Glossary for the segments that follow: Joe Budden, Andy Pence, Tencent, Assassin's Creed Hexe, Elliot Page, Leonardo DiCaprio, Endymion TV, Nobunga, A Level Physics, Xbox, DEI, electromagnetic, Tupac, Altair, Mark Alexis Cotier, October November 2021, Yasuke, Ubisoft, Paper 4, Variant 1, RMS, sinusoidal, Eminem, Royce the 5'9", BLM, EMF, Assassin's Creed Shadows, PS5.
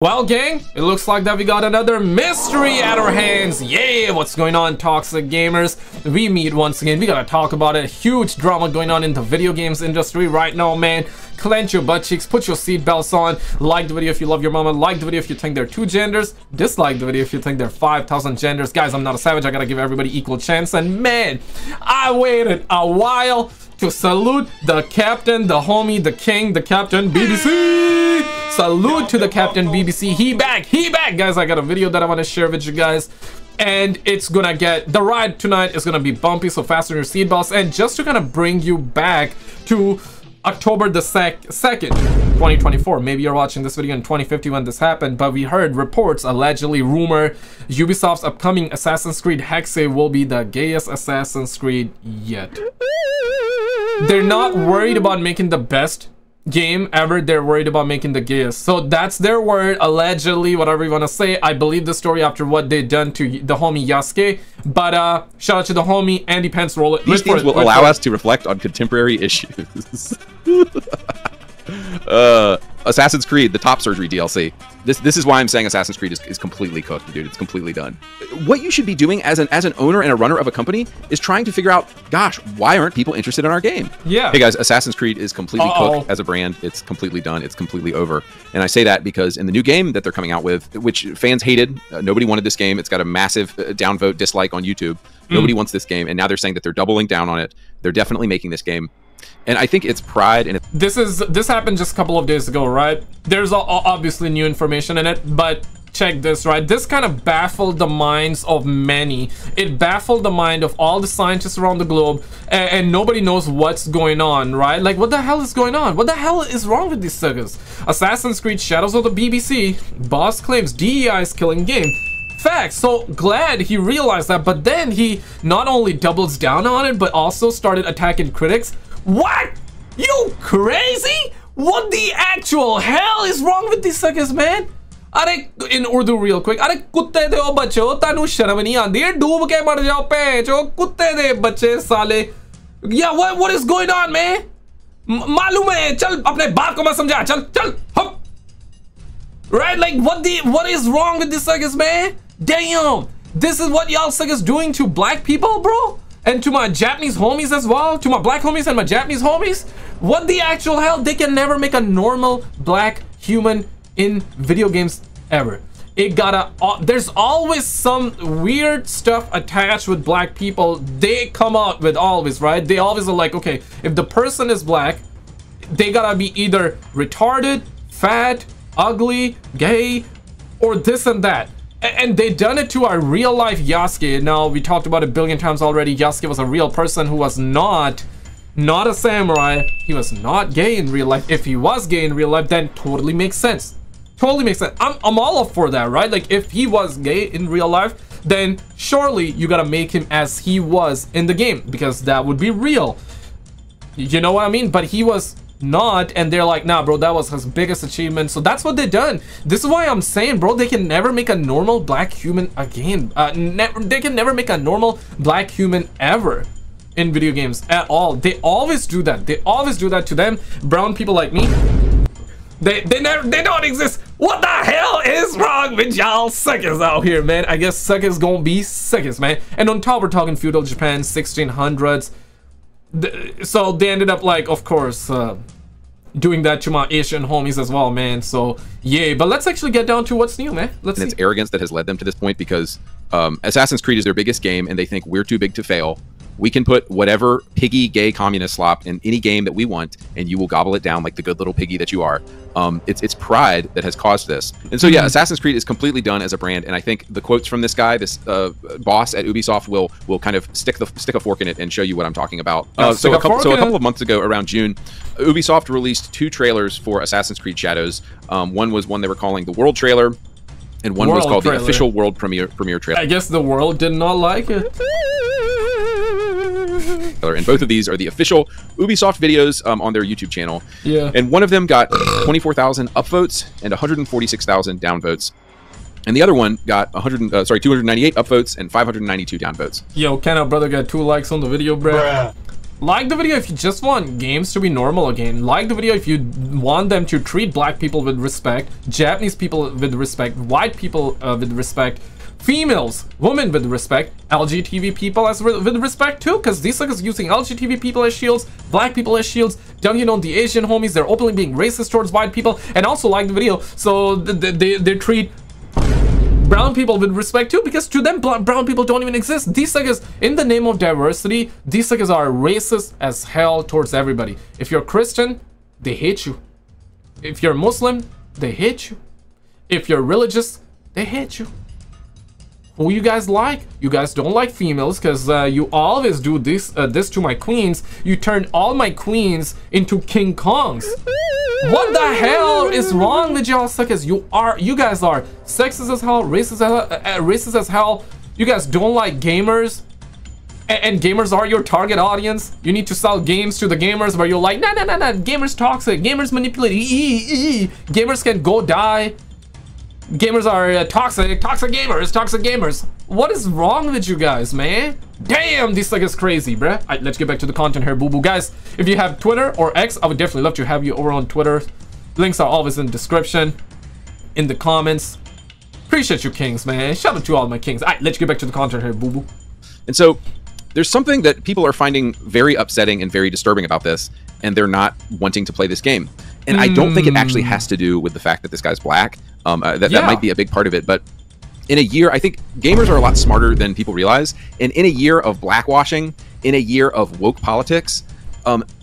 Well, gang, it looks like that we got another mystery at our hands. Yeah, what's going on, toxic gamers? We meet once again. We gotta talk about a huge drama going on in the video games industry right now, man. Clench your butt cheeks, put your seat belts on, like the video if you love your mama, like the video if you think there are 2 genders, dislike the video if you think there are 5,000 genders. Guys, I'm not a savage. I gotta give everybody equal chance. And man, I waited a while to salute the captain, the homie, the king, the captain, BBC. Salute to the captain BBC. He back, guys. I got a video that I want to share with you guys, and it's gonna get the ride tonight is gonna be bumpy, so fasten your seatbelts. And just to kind of bring you back to October the 2nd, 2024. Maybe you're watching this video in 2050 when this happened, but we heard reports, allegedly rumor, Ubisoft's upcoming Assassin's Creed Hexe will be the gayest Assassin's Creed yet. They're not worried about making the best game ever, they're worried about making the gayest. So that's their word, allegedly, whatever you want to say. I believe the story after what they done to the homie Yasuke, but shout out to the homie Andy Pence. Roll it. These things will allow us to reflect on contemporary issues. Assassin's Creed, the top surgery DLC. This is why I'm saying Assassin's Creed is completely cooked, dude. It's completely done. What you should be doing as an owner and a runner of a company is trying to figure out, gosh, why aren't people interested in our game? Yeah. Hey guys, Assassin's Creed is completely cooked as a brand. It's completely done. It's completely over. And I say that because in the new game that they're coming out with, which fans hated, nobody wanted this game. It's got a massive downvote dislike on YouTube. Nobody wants this game. And now they're saying that they're doubling down on it. They're definitely making this game. And I think it's pride. And this happened just a couple of days ago, right? There's obviously new information in it, but check this, right? This kind of baffled the minds of many. It baffled the mind of all the scientists around the globe, and nobody knows what's going on, right? Like, what the hell is going on? What the hell is wrong with these suckers? Assassin's Creed Shadows of the BBC boss claims DEI is killing game. Facts. So glad he realized that, but then he not only doubles down on it, but also started attacking critics. What? You crazy? What the actual hell is wrong with these suckers, man? Are in Urdu real quick. Are kutte de o bacho tanu sharam nahi aandi doob ke mar jao pech o kutte de bache sale. Yeah, what is going on, man? Malum hai, chal apne baap ko mat samjha, chal hop. Right? Like what is wrong with these suckers, man? Damn. This is what y'all suckers doing to black people, bro? And to my Japanese homies as well, to my black homies and my Japanese homies. What the actual hell? They can never make a normal black human in video games ever. It gotta, there's always some weird stuff attached with black people. They come out with always, right? They always are like, okay, if the person is black, they gotta be either retarded, fat, ugly, gay, or this and that. And they done it to our real life Yasuke. Now, we talked about it a billion times already. Yasuke was a real person who was not a samurai. He was not gay in real life. If he was gay in real life, then totally makes sense. Totally makes sense. I'm all up for that, right? Like, if he was gay in real life, then surely you gotta make him as he was in the game, because that would be real. You know what I mean? But he was not, and they're like, nah bro, that was his biggest achievement. So that's what they done. This is why I'm saying, bro, they can never make a normal black human again. They can never make a normal black human ever in video games at all. They always do that. They always do that to them. Brown people like me, they don't exist. What the hell is wrong with y'all suckers out here, man? I guess suckers gonna be suckers, man. And on top, we're talking feudal Japan, 1600s. So they ended up, like, of course, doing that to my Asian homies as well, man. So yay. But let's actually get down to what's new, man. Let's see. It's arrogance that has led them to this point, because Assassin's Creed is their biggest game, and they think we're too big to fail. We can put whatever piggy gay communist slop in any game that we want, and you will gobble it down like the good little piggy that you are. It's pride that has caused this. And so, yeah, Assassin's Creed is completely done as a brand. And I think the quotes from this guy, this boss at Ubisoft, will kind of stick a fork in it and show you what I'm talking about. So a couple of months ago, around June, Ubisoft released 2 trailers for Assassin's Creed Shadows. One was one they were calling the World Trailer, and one was called the Official World Premiere Trailer. I guess the world did not like it. And both of these are the official Ubisoft videos on their YouTube channel. Yeah. And one of them got 24,000 upvotes and 146,000 downvotes. And the other one got 298 upvotes and 592 downvotes. Yo, can our brother get 2 likes on the video, bro? Like the video if you just want games to be normal again. Like the video if you want them to treat black people with respect, Japanese people with respect, white people with respect, females, women with respect, LGBT people with respect too, because these suckers using LGBT people as shields, black people as shields. Don't you know the Asian homies, they're openly being racist towards white people. And also like the video, so they treat brown people with respect too, because to them brown people don't even exist. These suckers, in the name of diversity, these suckers are racist as hell towards everybody. If you're Christian, they hate you. If you're Muslim, they hate you. If you're religious, they hate you. Who you guys like? You guys don't like females, because you always do this to my queens. You turn all my queens into King Kongs. What the hell is wrong with y'all suckers? You guys are sexist as hell, racist as hell. You guys don't like gamers, and gamers are your target audience. You need to sell games to the gamers, where you're like, no, gamers toxic, gamers manipulate, gamers can go die. Gamers are toxic gamers. What is wrong with you guys, man? Damn, this thing is crazy, bruh. Alright, let's get back to the content here, boo-boo. Guys, if you have Twitter or X, I would definitely love to have you over on Twitter. Links are always in the description, in the comments. Appreciate you, kings, man. Shout out to all my kings. Alright, let's get back to the content here, boo-boo. And so, there's something that people are finding very upsetting and very disturbing about this, and they're not wanting to play this game. And I don't think it actually has to do with the fact that this guy's black. That might be a big part of it, but in a year, I think gamers are a lot smarter than people realize. And in a year of blackwashing, in a year of woke politics,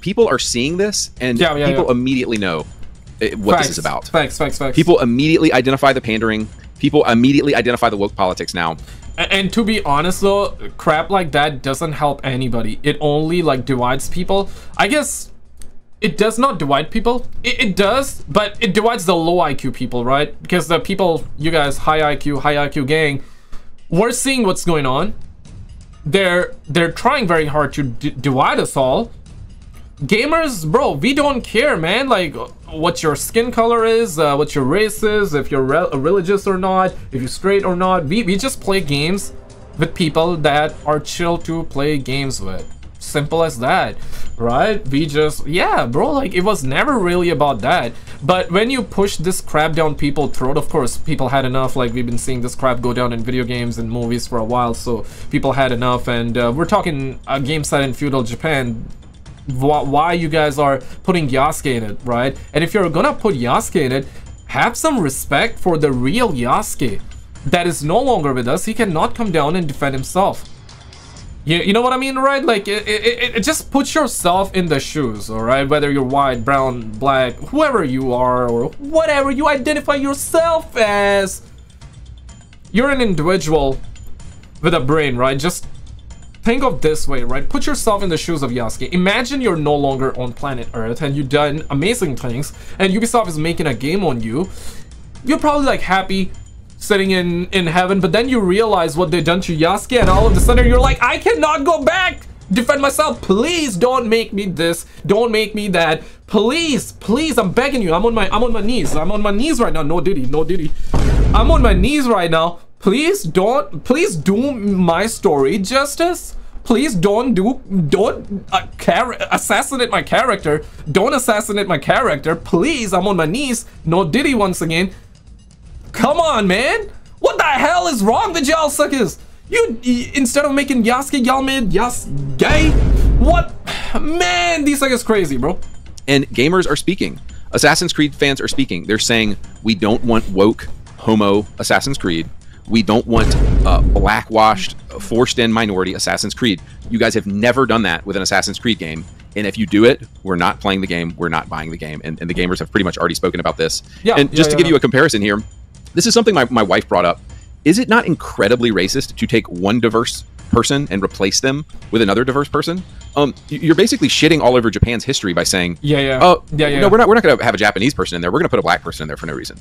people are seeing this, and people immediately know what this is about. Facts. People immediately identify the pandering. People immediately identify the woke politics now. And to be honest though, crap like that doesn't help anybody. It only like divides people. I guess it does not divide people. It does, but it divides the low IQ people, right? Because the people, you guys, high IQ gang, we're seeing what's going on. They're trying very hard to divide us all. Gamers, bro, we don't care, man. Like what your skin color is, what your race is, if you're religious or not, if you're straight or not. We just play games with people that are chill to play games with. Simple as that, right? We just, yeah, bro, like it was never really about that. But when you push this crap down people's throat, of course people had enough. Like we've been seeing this crap go down in video games and movies for a while, so people had enough. And we're talking a game set in feudal Japan. Why you guys are putting Yasuke in it, right? And if you're gonna put Yasuke in it, have some respect for the real Yasuke that is no longer with us. He cannot come down and defend himself. You know what I mean, right? Like, it just puts yourself in the shoes, all right? Whether you're white, brown, black, whoever you are, or whatever you identify yourself as. You're an individual with a brain, right? Just think of this way, right? Put yourself in the shoes of Yasuke. Imagine you're no longer on planet Earth, and you've done amazing things, and Ubisoft is making a game on you. You're probably, like, happy sitting in heaven, but then you realize what they've done to Yasuke, and all of a sudden you're like, I cannot go back, defend myself, please don't make me this, don't make me that, please, I'm begging you, I'm on my knees right now. No diddy, I'm on my knees right now. Please do my story justice. Please don't assassinate my character, please. I'm on my knees. No diddy once again. Come on, man! What the hell is wrong with y'all suckers? You instead of making Yasuke, y'all made Yasuke? What? Man, these suckers crazy, bro. And gamers are speaking. Assassin's Creed fans are speaking. They're saying, we don't want woke, homo Assassin's Creed. We don't want blackwashed, forced-in minority Assassin's Creed. You guys have never done that with an Assassin's Creed game. And if you do it, we're not playing the game, we're not buying the game. And the gamers have pretty much already spoken about this. And just to give you a comparison here, this is something my wife brought up. Is it not incredibly racist to take one diverse person and replace them with another diverse person? You're basically shitting all over Japan's history by saying, no, we're not going to have a Japanese person in there. We're going to put a black person in there for no reason.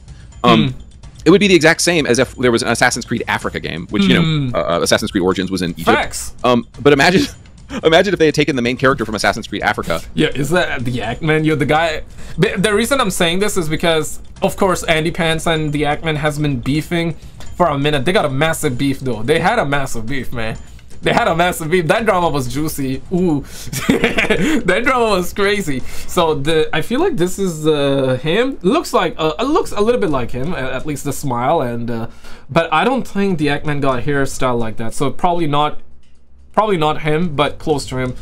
It would be the exact same as if there was an Assassin's Creed Africa game, which, you know, Assassin's Creed Origins was in Egypt. Facts. But imagine if they had taken the main character from Assassin's Creed Africa. Yeah, is that the Ackman? You're the guy. The reason I'm saying this is because, of course, Andy Pants and the Ackman has been beefing for a minute. They got a massive beef, though. They had a massive beef, man. They had a massive beef. That drama was juicy. Ooh, that drama was crazy. So I feel like this is him. Looks a little bit like him, at least the smile. And but I don't think the Eggman got a hairstyle like that. So probably not him, but close to him.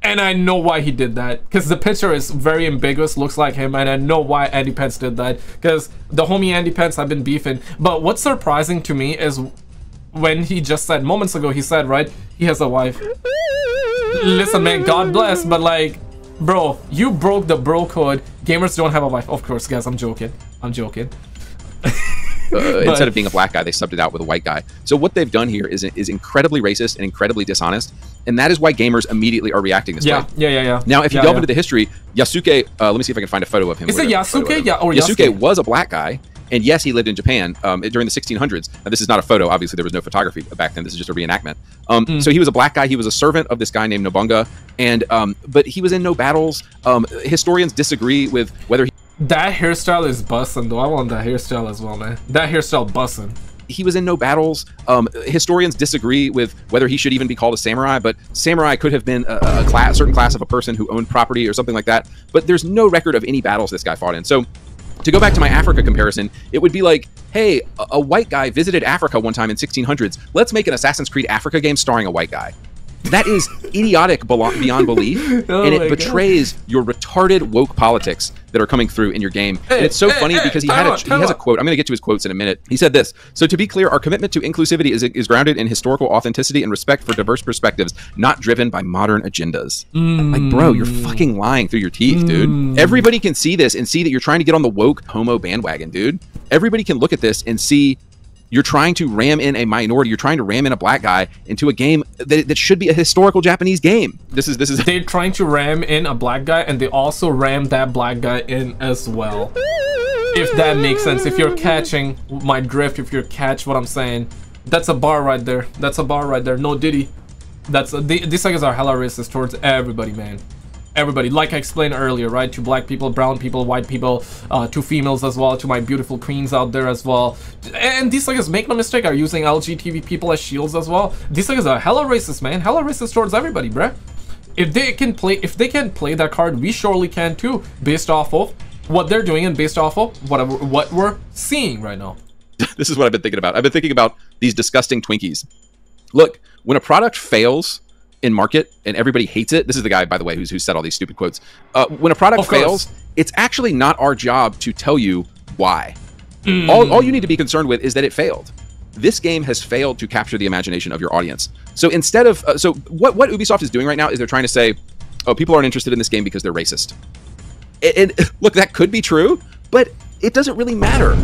And I know why he did that, because the picture is very ambiguous, looks like him, and I know why Andy Pence did that, because the homie Andy Pence have been beefing. But what's surprising to me is when he just said moments ago, he said, right, he has a wife. Listen, man, God bless, but like, bro, you broke the bro code. Gamers don't have a wife. Of course, guys, I'm joking. I'm joking. Instead of being a black guy, they subbed it out with a white guy. So what they've done here is incredibly racist and incredibly dishonest, and that is why gamers immediately are reacting this way. Yeah. Now, if you delve into the history, Yasuke, let me see if I can find a photo of him. Is it Yasuke? Yeah, or Yasuke was a black guy, and yes, he lived in Japan during the 1600s. Now, this is not a photo. Obviously, there was no photography back then. This is just a reenactment. So he was a black guy. He was a servant of this guy named Nobunga, and but he was in no battles. Historians disagree with whether he... That hairstyle is bussin' though. I want that hairstyle as well, man. That hairstyle bussin'. He was in no battles. Historians disagree with whether he should even be called a samurai, but samurai could have been a certain class of a person who owned property or something like that. But there's no record of any battles this guy fought in. So to go back to my Africa comparison, it would be like, hey, a white guy visited Africa one time in 1600s. Let's make an Assassin's Creed Africa game starring a white guy. That is idiotic beyond belief, and it betrays your retarded woke politics that are coming through in your game. And it's so funny because he has a quote. I'm going to get to his quotes in a minute. He said this: "So to be clear, our commitment to inclusivity is grounded in historical authenticity and respect for diverse perspectives, not driven by modern agendas." Like, bro, you're fucking lying through your teeth, dude. Everybody can see this and see that you're trying to get on the woke homo bandwagon, dude. Everybody can look at this and see you're trying to ram in a minority. You're trying to ram in a black guy into a game that should be a historical Japanese game. This is. They're trying to ram in a black guy, and they also ram that black guy in as well. If that makes sense. If you're catching my drift, if you catch what I'm saying, that's a bar right there. That's a bar right there. No Diddy. These things are hella racist towards everybody, man. Everybody, like I explained earlier, right? To black people, brown people, white people, to females as well, to my beautiful queens out there as well. And these niggas, make no mistake, are using LGBT people as shields as well. These niggas are hella racist, man. Hella racist towards everybody, bruh. If they can play that card, we surely can too, based off of what they're doing and based off of what we're seeing right now. This is what I've been thinking about. I've been thinking about these disgusting Twinkies. Look, when a product fails in market and everybody hates it. This is the guy, by the way, who said all these stupid quotes. When a product fails, it's actually not our job to tell you why. All you need to be concerned with is that it failed. This game has failed to capture the imagination of your audience. So instead of, what Ubisoft is doing right now is they're trying to say, oh, people aren't interested in this game because they're racist. And look, that could be true, but it doesn't really matter.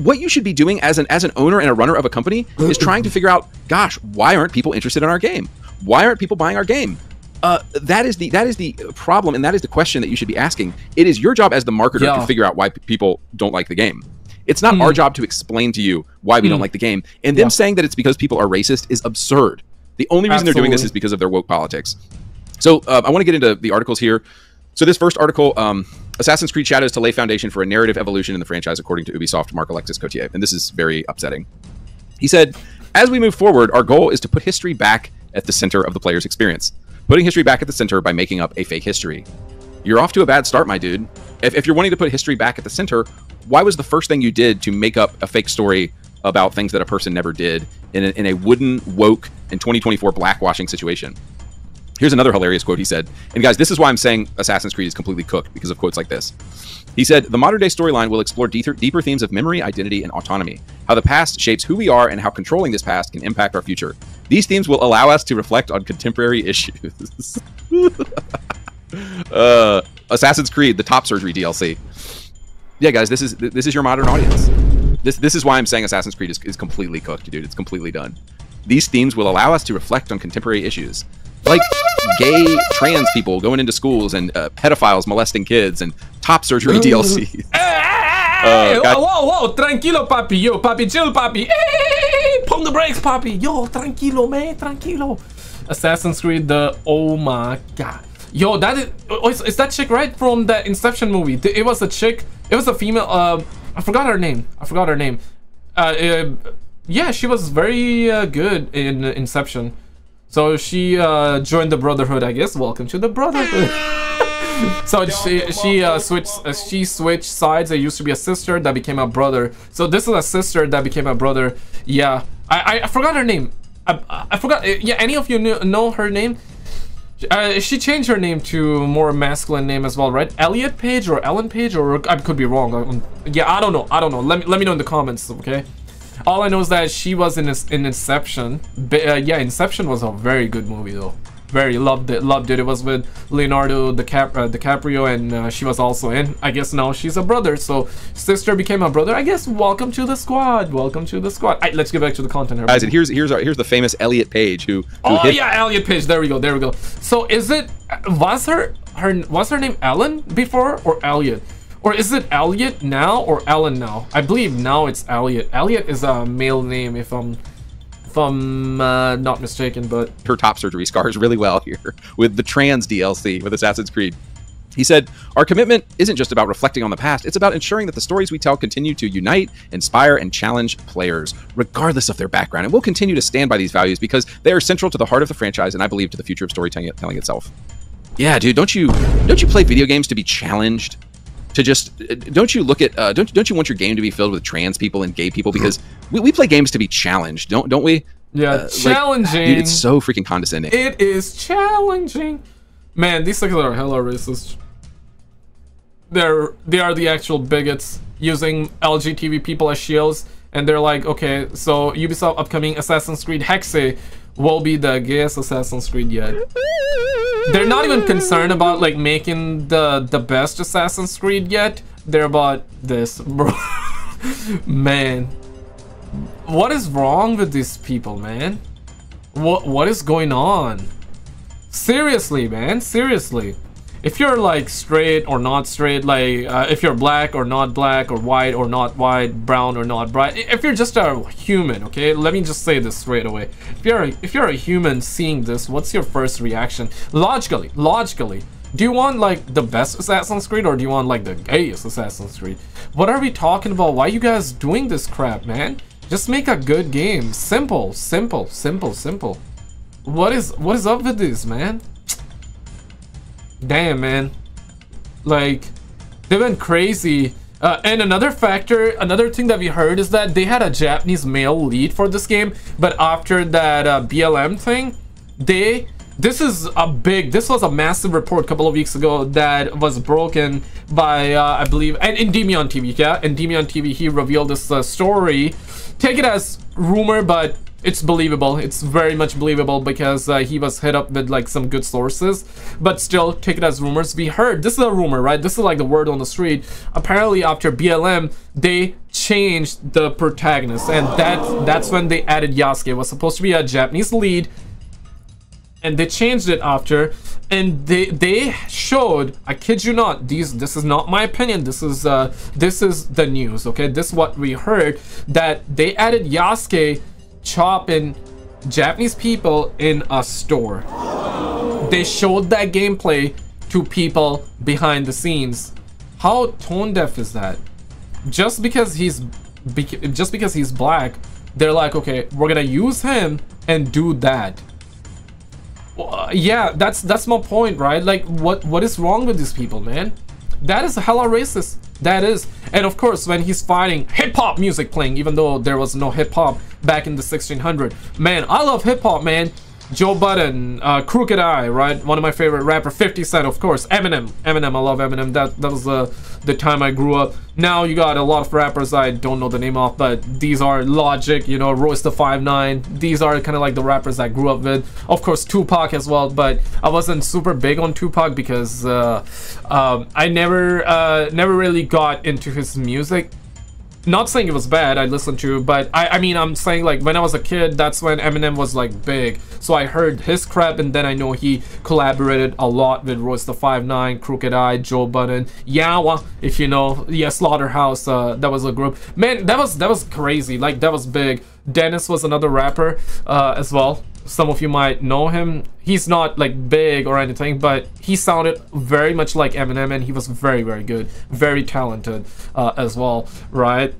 What you should be doing as an owner and a runner of a company is trying to figure out, gosh, why aren't people interested in our game? Why aren't people buying our game? That is the problem, and that is the question that you should be asking. It is your job as the marketer to figure out why people don't like the game. It's not our job to explain to you why we don't like the game. And them saying that it's because people are racist is absurd. The only reason they're doing this is because of their woke politics. So I want to get into the articles here. So this first article, Assassin's Creed Shadows to lay foundation for a narrative evolution in the franchise, according to Ubisoft, Mark Alexis Cotier. And this is very upsetting. He said, as we move forward, our goal is to put history back at the center of the player's experience. Putting history back at the center by making up a fake history. You're off to a bad start, my dude. If you're wanting to put history back at the center, why was the first thing you did to make up a fake story about things that a person never did in a wooden, woke, and 2024 blackwashing situation? Here's another hilarious quote he said. And guys, this is why I'm saying Assassin's Creed is completely cooked, because of quotes like this. He said, the modern-day storyline will explore deeper themes of memory, identity, and autonomy. How the past shapes who we are and how controlling this past can impact our future. These themes will allow us to reflect on contemporary issues. Assassin's Creed, the top surgery DLC. Yeah, guys, this is your modern audience. This is why I'm saying Assassin's Creed is completely cooked, dude. It's completely done. These themes will allow us to reflect on contemporary issues. Like gay trans people going into schools and pedophiles molesting kids and top surgery DLC. Whoa, tranquilo, papi. Yo, papi, chill, papi. Hey, pump the brakes, papi. Yo, tranquilo, man, tranquilo. Assassin's Creed, oh my god. Yo, that is, it's that chick right from the Inception movie. It was a chick, it was a female, I forgot her name. Yeah, she was very good in Inception. So she joined the Brotherhood, I guess. Welcome to the Brotherhood. So she switched sides. It used to be a sister that became a brother. So this is a sister that became a brother. Yeah, I forgot her name. I forgot. Yeah, any of you know her name? She changed her name to a more masculine name as well, right? Elliot Page or Ellen Page, or I could be wrong. Yeah, I don't know. I don't know. Let me know in the comments, okay? All I know is that she was in Inception. Yeah, Inception was a very good movie though. Very loved it. It was with Leonardo DiCaprio, and she was also in. I guess now she's a brother, so sister became a brother. I guess welcome to the squad. Welcome to the squad. Right, let's get back to the content here. Guys, and here's the famous Elliot Page who oh yeah, Elliot Page. There we go. There we go. So is it was her name Ellen before or Elliot? Or is it Elliot now or Ellen now? I believe now it's Elliot. Elliot is a male name if I'm not mistaken, but... Her top surgery scars really well here with the trans DLC with Assassin's Creed. He said, our commitment isn't just about reflecting on the past, it's about ensuring that the stories we tell continue to unite, inspire, and challenge players, regardless of their background. And we'll continue to stand by these values because they are central to the heart of the franchise and I believe to the future of storytelling itself. Yeah, dude, don't you play video games to be challenged? To just, don't you want your game to be filled with trans people and gay people? Because we play games to be challenged, don't we? Yeah, challenging. Like, dude, it's so freaking condescending. It is challenging. Man, these things are hella racist. They are the actual bigots using LGBT people as shields, and they're like, okay, so Ubisoft upcoming Assassin's Creed Hexe will be the gayest Assassin's Creed yet. They're not even concerned about like making the best Assassin's Creed yet. They're about this, bro. Man, what is wrong with these people, man? What is going on? Seriously, man. Seriously. If you're like straight or not straight, like if you're black or not black, or white or not white, brown or not bright, if you're just a human, okay, let me just say this straight away. If you're a human seeing this, what's your first reaction? Logically, do you want like the best Assassin's Creed or do you want like the gayest Assassin's Creed? What are we talking about? Why are you guys doing this crap, man? Just make a good game. Simple. What is up with this, man? Damn, man, like they went crazy. And another thing that we heard is that they had a Japanese male lead for this game, but after that BLM thing, this was a massive report a couple of weeks ago that was broken by I believe Endymion TV. Yeah, Endymion TV, he revealed this story. Take it as rumor, but it's believable. It's very much believable because he was hit up with like some good sources, but still take it as rumors. We heard, this is a rumor, right? This is like the word on the street. Apparently after BLM, they changed the protagonist, and that's when they added Yasuke. It was supposed to be a Japanese lead, and they changed it after, and they showed, I kid you not, this is not my opinion, this is the news, okay? This is what we heard, that they added Yasuke chopping Japanese people in a store. They showed that gameplay to people behind the scenes. How tone deaf is that? Just because he's black, they're like, okay, we're gonna use him and do that. Yeah, that's my point, right? Like, what is wrong with these people, man? That is hella racist. That is. And of course, when he's fighting, hip-hop music playing, even though there was no hip-hop back in the 1600. Man, I love hip-hop, man. Joe Budden, Crooked Eye, right? One of my favorite rapper, 50 Cent, of course. Eminem, I love Eminem. That was the time I grew up. Now you got a lot of rappers I don't know the name of, but these are Logic, you know, Royce the 5'9". These are kind of like the rappers I grew up with. Of course, Tupac as well, but I wasn't super big on Tupac because I never really got into his music. Not saying it was bad, I listened to, but I mean, I'm saying like when I was a kid, that's when Eminem was like big. So I heard his crap, and then I know he collaborated a lot with Royce the 5'9", Crooked Eye, Joe Budden, Yawa, if you know, yeah, Slaughterhouse, that was a group. Man, that was crazy, like that was big. Dennis was another rapper as well. Some of you might know him. He's not like big or anything, but he sounded very much like Eminem, and he was very, very good, very talented as well, right?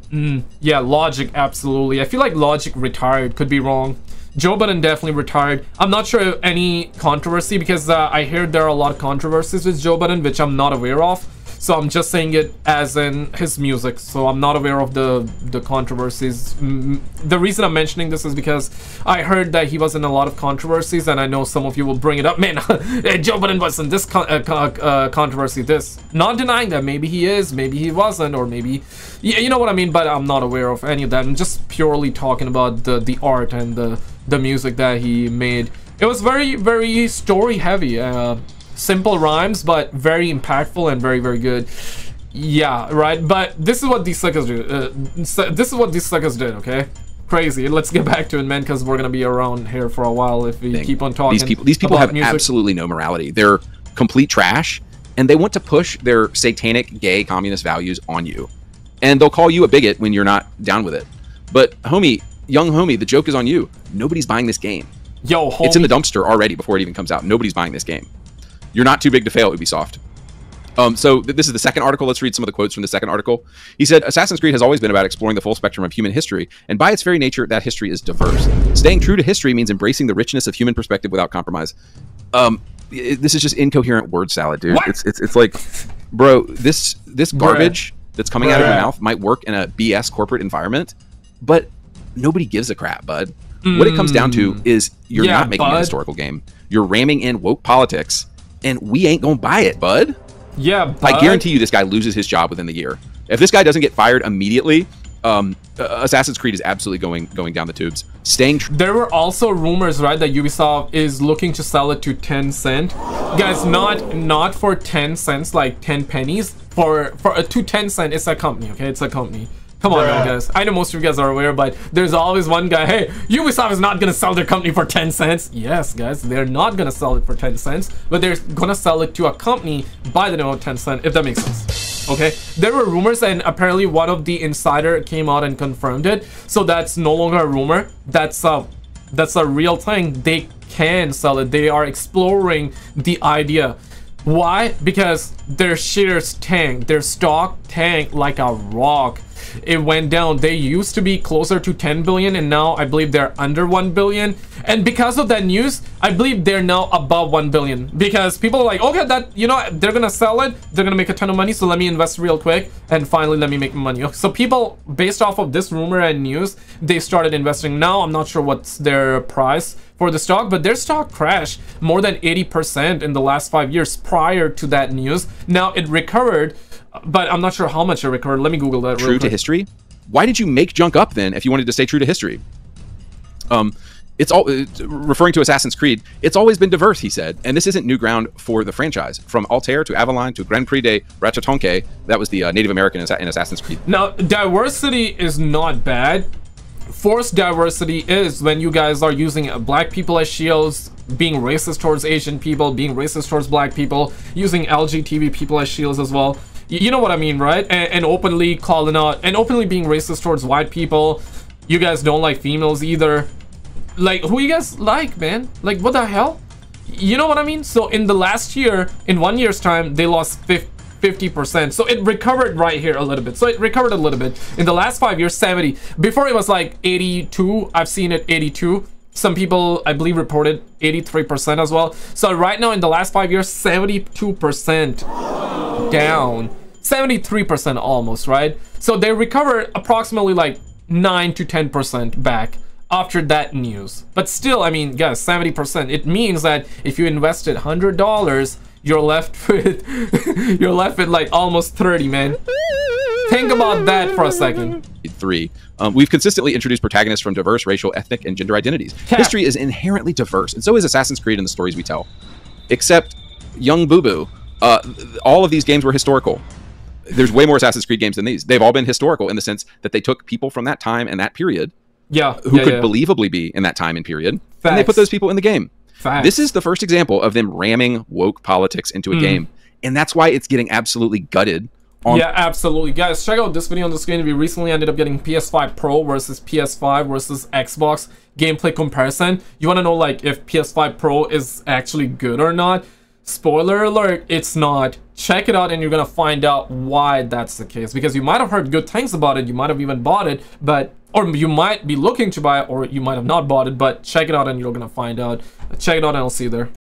Yeah, Logic, absolutely. I feel like Logic retired, could be wrong. Joe Budden definitely retired. I'm not sure of any controversy, because I hear there are a lot of controversies with Joe Budden, which I'm not aware of. So I'm just saying it as in his music. So I'm not aware of the controversies. The reason I'm mentioning this is because I heard that he was in a lot of controversies, and I know some of you will bring it up. Man, Joe Budden was in this controversy, this. Not denying that. Maybe he is, maybe he wasn't, or maybe... Yeah, you know what I mean, but I'm not aware of any of that. I'm just purely talking about the art and the music that he made. It was very, very story-heavy. Simple rhymes, but very impactful and very, very good. Yeah, right. But this is what these suckers do. This is what these suckers did. Okay, crazy. Let's get back to it, man, because we're gonna be around here for a while if we keep on talking. These people have music. Absolutely no morality. They're complete trash, and they want to push their satanic, gay, communist values on you. And they'll call you a bigot when you're not down with it. But homie, young homie, the joke is on you. Nobody's buying this game. Yo, homie. It's in the dumpster already before it even comes out. Nobody's buying this game. You're not too big to fail, Ubisoft. So this is the second article. Let's read some of the quotes from the second article. He said, Assassin's Creed has always been about exploring the full spectrum of human history, and by its very nature, that history is diverse. Staying true to history means embracing the richness of human perspective without compromise. This is just incoherent word salad, dude. It's like, bro, this garbage that's coming out of your mouth might work in a BS corporate environment, but nobody gives a crap, bud. What it comes down to is you're not making a historical game. You're ramming in woke politics, and we ain't gonna buy it, bud. Yeah, bud. I guarantee you this guy loses his job within the year. If this guy doesn't get fired immediately, Assassin's Creed is absolutely going down the tubes. There were also rumors, right, that Ubisoft is looking to sell it to Tencent. Guys, not for 10 cents, like 10 pennies. To Tencent, it's a company, okay? It's a company. Come on, guys. I know most of you guys are aware, but there's always one guy, hey, Ubisoft is not going to sell their company for 10 cents. Yes, guys, they're not going to sell it for 10 cents, but they're going to sell it to a company by the name of Tencent, if that makes sense. Okay? There were rumors, and apparently one of the insider came out and confirmed it. So that's no longer a rumor. That's a real thing. They can sell it. They are exploring the idea. Why? Because their shares tanked. Their stock tanked like a rock. It went down. They used to be closer to 10 billion, and now I believe they're under 1 billion, and because of that news I believe they're now above 1 billion, because people are like, okay, that, you know, they're gonna sell it, they're gonna make a ton of money, so let me invest real quick and finally let me make money. So people, based off of this rumor and news, they started investing. Now I'm not sure what's their price for the stock, but their stock crashed more than 80% in the last 5 years prior to that news. Now it recovered, but I'm not sure how much I recovered. Let me Google that real quick. True to history? Why did you make junk up then if you wanted to stay true to history? It's all referring to Assassin's Creed. It's always been diverse, he said, and this isn't new ground for the franchise. From Altair to Avalon to Grand Prix de Rachatonke, that was the Native American in Assassin's Creed. Now, diversity is not bad. Forced diversity is when you guys are using black people as shields, being racist towards Asian people, being racist towards black people, using LGBT people as shields as well. You know what I mean, right? And openly calling out and openly being racist towards white people. You guys don't like females either. Like, who you guys like, man? Like, what the hell? You know what I mean? So in the last year, in 1 year's time, they lost 50%. So it recovered right here a little bit. So it recovered a little bit. In the last 5 years, 70. Before it was like 82. I've seen it 82. Some people, I believe, reported 83% as well. So right now, in the last 5 years, 72%. Down 73% almost, right? So they recovered approximately like 9 to 10% back after that news. But still, I mean, guys, 70%. It means that if you invested $100, you're left with like almost 30, man. Think about that for a second. Three. We've consistently introduced protagonists from diverse racial, ethnic, and gender identities. Cap. History is inherently diverse, and so is Assassin's Creed and the stories we tell. Except young Boo Boo. All of these games were historical. There's way more Assassin's Creed games than these. They've all been historical in the sense that they took people from that time and that period, who could believably be in that time and period, and they put those people in the game. This is the first example of them ramming woke politics into a game, and that's why it's getting absolutely gutted. Yeah, absolutely. Guys, check out this video on the screen. We recently ended up getting PS5 Pro versus PS5 versus Xbox gameplay comparison. You want to know, like, if PS5 Pro is actually good or not? Spoiler alert, it's not. Check it out and you're gonna find out why that's the case, because you might have heard good things about it, you might have even bought it, but or you might be looking to buy, or you might have not bought it, but check it out and you're gonna find out. Check it out and I'll see you there.